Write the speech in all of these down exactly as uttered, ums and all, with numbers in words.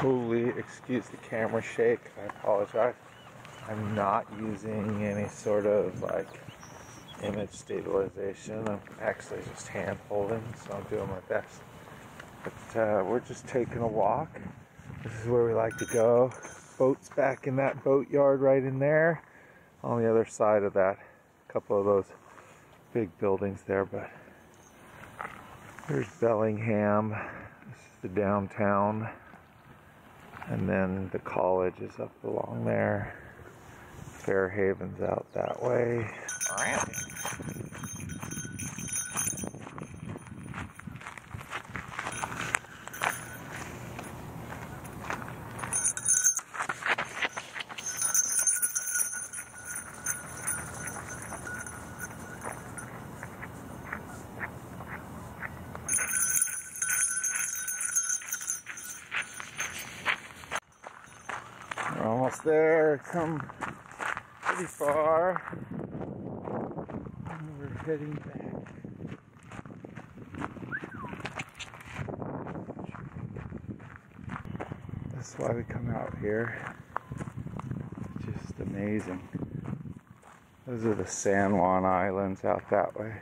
totally excuse the camera shake. I apologize. I'm not using any sort of like image stabilization. I'm actually just hand holding, so I'm doing my best. But uh, we're just taking a walk. This is where we like to go. Boat's back in that boat yard right in there. On the other side of that, a couple of those big buildings there, but there's Bellingham. This is the downtown. And then the college is up along there. Fairhaven's out that way. Almost there, come pretty far. And we're heading back. That's why we come out here. It's just amazing. Those are the San Juan Islands out that way.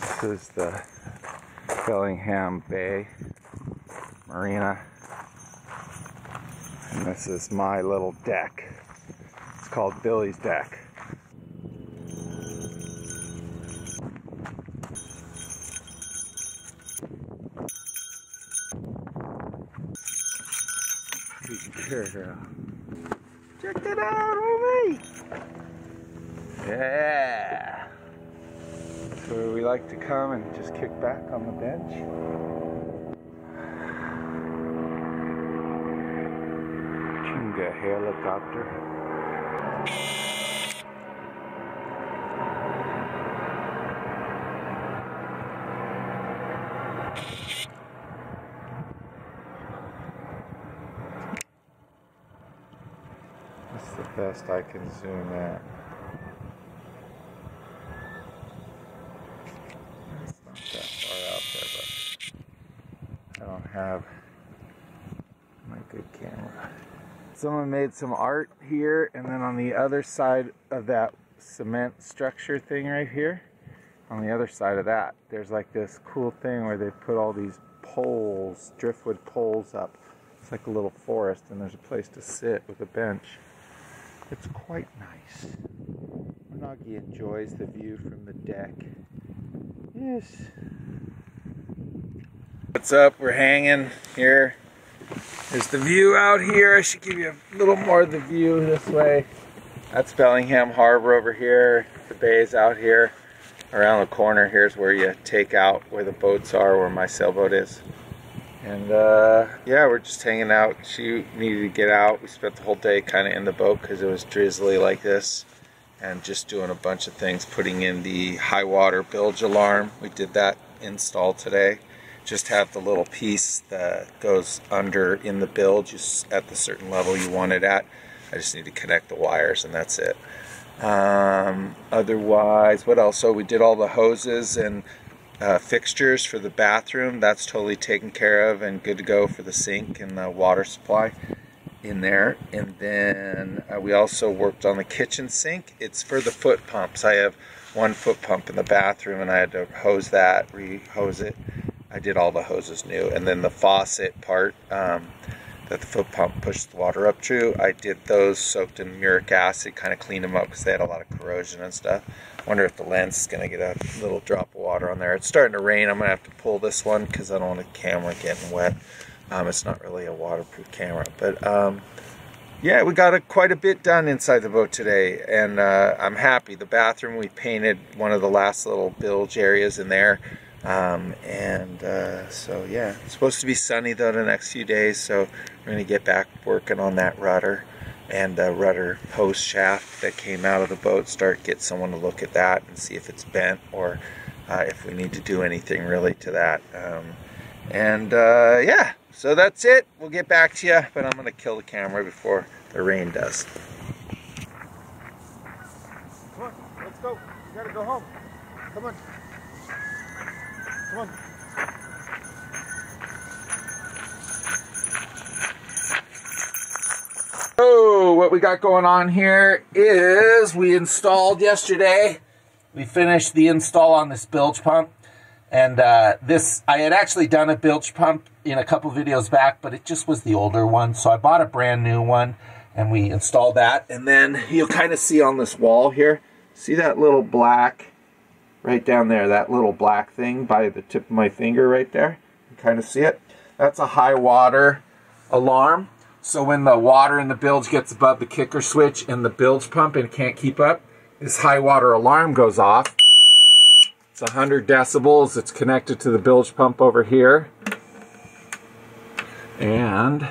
This is the Bellingham Bay Marina. And this is my little deck. It's called Billy's Deck. Check it out, homie! Yeah! That's where we like to come and just kick back on the bench. A helicopter. That's the best I can zoom at. It's not that far out there, but I don't have my good camera. Someone made some art here, and then on the other side of that cement structure thing right here, on the other side of that, there's like this cool thing where they put all these poles, driftwood poles up. It's like a little forest, and there's a place to sit with a bench. It's quite nice. Wanagi enjoys the view from the deck. Yes. What's up? We're hanging here. There's the view out here. I should give you a little more of the view this way. That's Bellingham Harbor over here. The bay's out here. Around the corner, here's where you take out where the boats are, where my sailboat is. And uh, yeah, we're just hanging out. She needed to get out. We spent the whole day kind of in the boat because it was drizzly like this. And just doing a bunch of things, putting in the high water bilge alarm. We did that install today. Just have the little piece that goes under in the bilge just at the certain level you want it at. I just need to connect the wires and that's it. Um, otherwise, what else? So we did all the hoses and uh, fixtures for the bathroom. That's totally taken care of and good to go for the sink and the water supply in there. And then uh, we also worked on the kitchen sink. It's for the foot pumps. I have one foot pump in the bathroom and I had to hose that, re-hose it. I did all the hoses new, and then the faucet part um, that the foot pump pushed the water up to, I did those soaked in muric acid, kind of cleaned them up because they had a lot of corrosion and stuff. I wonder if the lens is going to get a little drop of water on there. It's starting to rain. I'm going to have to pull this one because I don't want the camera getting wet. Um, it's not really a waterproof camera, but um, yeah, we got a, quite a bit done inside the boat today, and uh, I'm happy. The bathroom, we painted one of the last little bilge areas in there. Um, and, uh, so yeah, it's supposed to be sunny though the next few days. So I'm going to get back working on that rudder and the rudder post shaft that came out of the boat. Start, get someone to look at that and see if it's bent or, uh, if we need to do anything really to that. Um, and, uh, yeah, so that's it. We'll get back to you, but I'm going to kill the camera before the rain does. Come on, let's go. You got to go home. Come on. Come on. what we got going on here is we installed yesterday. We finished the install on this bilge pump. And uh, this, I had actually done a bilge pump in a couple videos back, but it just was the older one. So I bought a brand new one and we installed that. And then you'll kind of see on this wall here, see that little black right down there, that little black thing by the tip of my finger right there. You kind of see it. That's a high water alarm. So when the water in the bilge gets above the kicker switch and the bilge pump and can't keep up, this high water alarm goes off. It's one hundred decibels. It's connected to the bilge pump over here. And,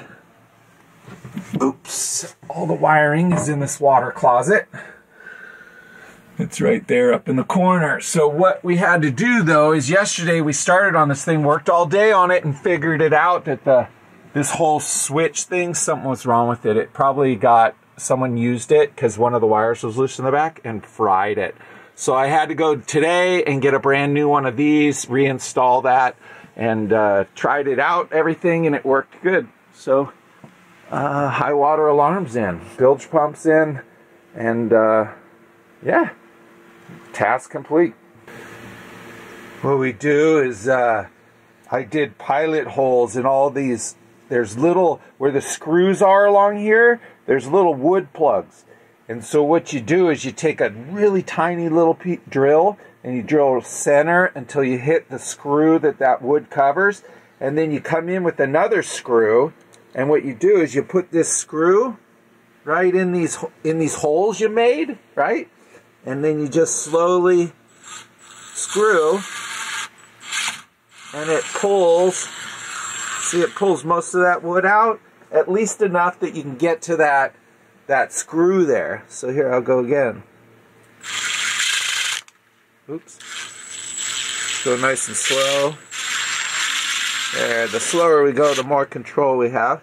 oops, all the wiring is in this water closet. It's right there up in the corner. So what we had to do though is yesterday we started on this thing, worked all day on it, and figured it out that the this whole switch thing, something was wrong with it. It probably got, someone used it because one of the wires was loose in the back and fried it. So I had to go today and get a brand new one of these, reinstall that, and uh, tried it out, everything, and it worked good. So uh, high water alarm's in, bilge pump's in, and uh, yeah. Task complete. What we do is uh, I did pilot holes in all these. There's little, where the screws are along here, there's little wood plugs. And so what you do is you take a really tiny little pe drill and you drill center until you hit the screw that that wood covers. And then you come in with another screw. And what you do is you put this screw right in these, in these holes you made, right? And then you just slowly screw and it pulls, see it pulls most of that wood out, at least enough that you can get to that that screw there. So here, I'll go again. Oops. Go nice and slow. There, the slower we go, the more control we have.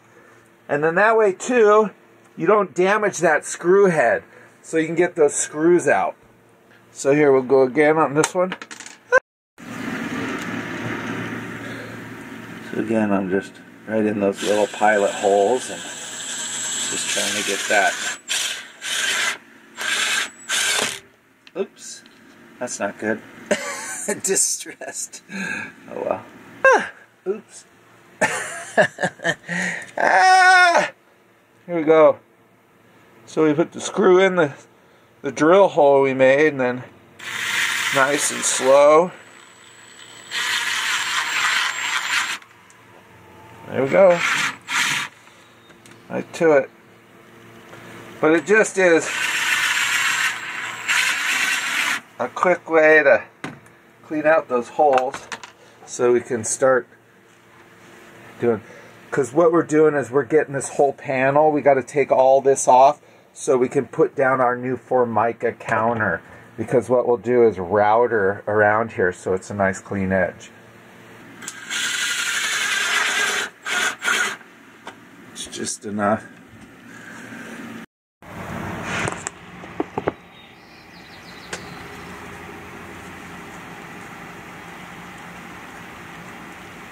And then that way too, you don't damage that screw head. So you can get those screws out. So here, we'll go again on this one. So again, I'm just right in those little pilot holes and just trying to get that. Oops, that's not good. Distressed. Oh well. Ah, oops. Ah, here we go. So we put the screw in the, the drill hole we made, and then nice and slow. There we go. Right to it. But it just is a quick way to clean out those holes so we can start doing. Because what we're doing is we're getting this whole panel. We got to take all this off so we can put down our new Formica counter, because what we'll do is router around here so it's a nice clean edge. It's just enough.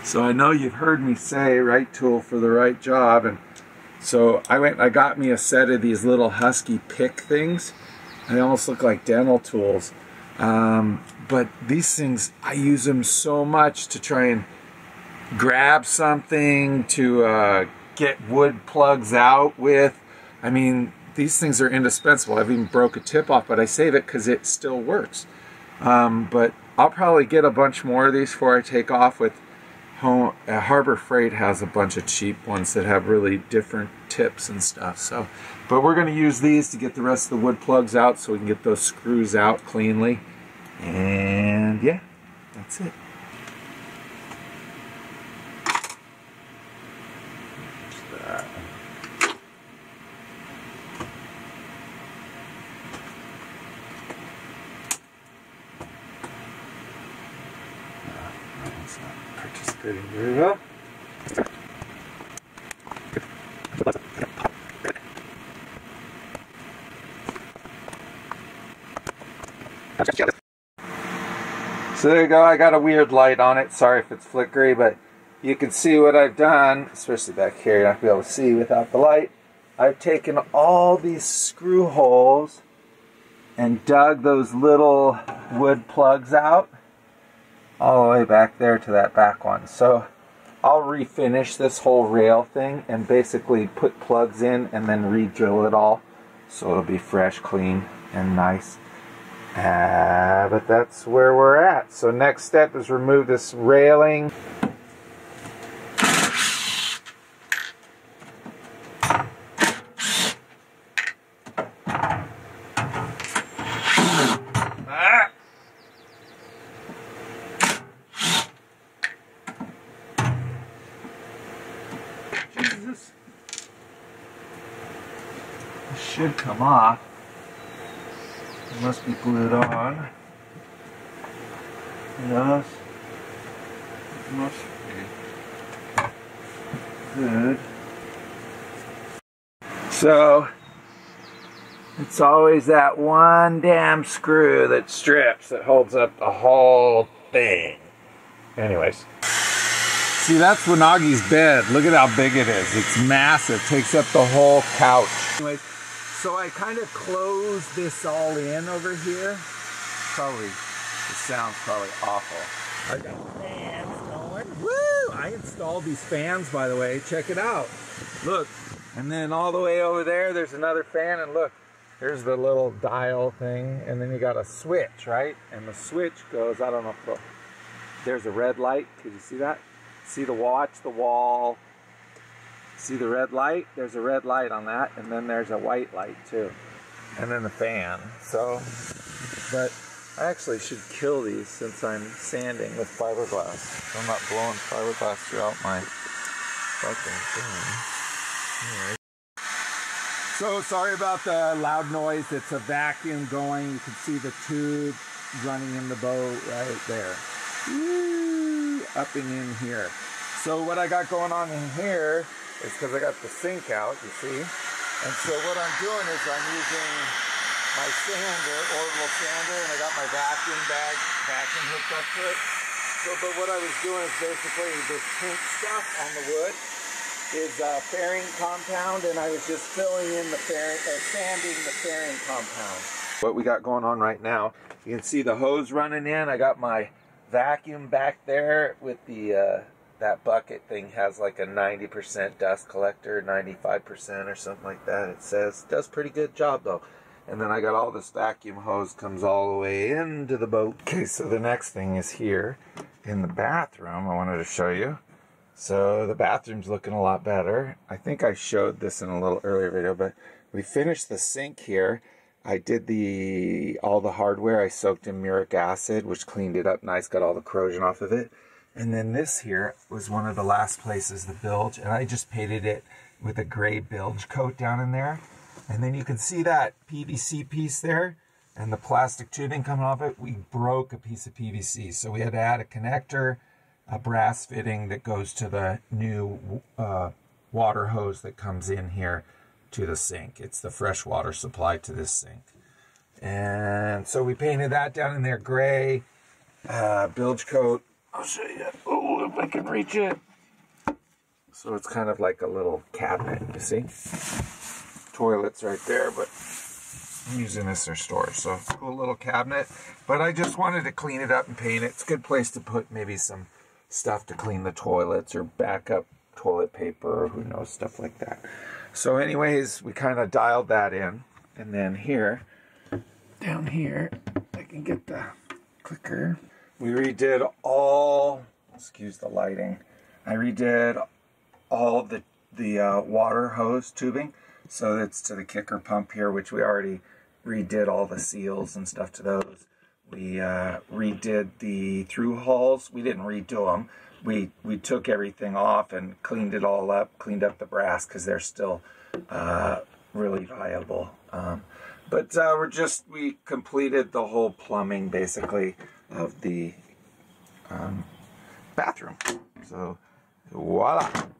So I know you've heard me say right tool for the right job, and so I went. I got me a set of these little Husky pick things. They almost look like dental tools, um, but these things, I use them so much to try and grab something, to uh, get wood plugs out with. I mean, these things are indispensable. I've even broke a tip off, but I save it because it still works. Um, but I'll probably get a bunch more of these before I take off with. Home, uh, Harbor Freight has a bunch of cheap ones that have really different tips and stuff. So, but we're going to use these to get the rest of the wood plugs out so we can get those screws out cleanly. And yeah, that's it. Very well. So there you go, I got a weird light on it, sorry if it's flickery, but you can see what I've done, especially back here, you're not going to be able to see without the light. I've taken all these screw holes and dug those little wood plugs out all the way back there to that back one. So I'll refinish this whole rail thing and basically put plugs in and then re-drill it all so it'll be fresh, clean, and nice. Uh, but that's where we're at. So next step is remove this railing. Should come off. It must be glued on. Yes, it must be. Good. So it's always that one damn screw that strips that holds up the whole thing. Anyways. See, that's Wanagi's bed. Look at how big it is. It's massive. Takes up the whole couch. Anyways. So I kind of close this all in over here. Probably, the sound's probably awful. I got fans going. Woo! I installed these fans, by the way. Check it out. Look. And then all the way over there, there's another fan. And look, there's the little dial thing. And then you got a switch, right? And the switch goes, I don't know if the, there's a red light. Could you see that? See the watch, the wall. See the red light? There's a red light on that, and then there's a white light too. And then the fan. So, but I actually should kill these since I'm sanding with fiberglass. I'm not blowing fiberglass throughout my fucking thing. Anyway. So sorry about the loud noise. It's a vacuum going. You can see the tube running in the boat right there. Woo! Up and in here. So what I got going on in here, it's because I got the sink out, you see. And so what I'm doing is I'm using my sander, orbital sander, and I got my vacuum bag, vacuum hooked up to it. So, but what I was doing is basically this pink stuff on the wood is uh, fairing compound, and I was just filling in the fairing, or sanding the fairing compound. What we got going on right now, you can see the hose running in. I got my vacuum back there with the... Uh, that bucket thing has like a ninety percent dust collector, ninety-five percent or something like that. It says, does pretty good job though. And then I got all this vacuum hose comes all the way into the boat. Okay, so the next thing is here in the bathroom I wanted to show you. So the bathroom's looking a lot better. I think I showed this in a little earlier video, but we finished the sink here. I did the all the hardware. I soaked in muric acid, which cleaned it up nice, got all the corrosion off of it. And then this here was one of the last places, the bilge, and I just painted it with a gray bilge coat down in there. And then you can see that P V C piece there and the plastic tubing coming off it. We broke a piece of P V C, so we had to add a connector, a brass fitting that goes to the new uh, water hose that comes in here to the sink. It's the fresh water supply to this sink. And so we painted that down in there gray, uh, bilge coat. I'll show you. Oh, if I can reach it. So it's kind of like a little cabinet, you see? Toilet's right there, but I'm using this for storage. So cool little cabinet. But I just wanted to clean it up and paint it. It's a good place to put maybe some stuff to clean the toilets or backup toilet paper or who knows, stuff like that. So anyways, we kind of dialed that in. And then here, down here, I can get the clicker. We redid all, excuse the lighting, I redid all the, the uh, water hose tubing. So it's to the kicker pump here, which we already redid all the seals and stuff to those. We uh, redid the through hauls. We didn't redo them. We, we took everything off and cleaned it all up, cleaned up the brass because they're still uh, really viable. Um, but uh, we're just, we completed the whole plumbing basically of the um, bathroom. So voila.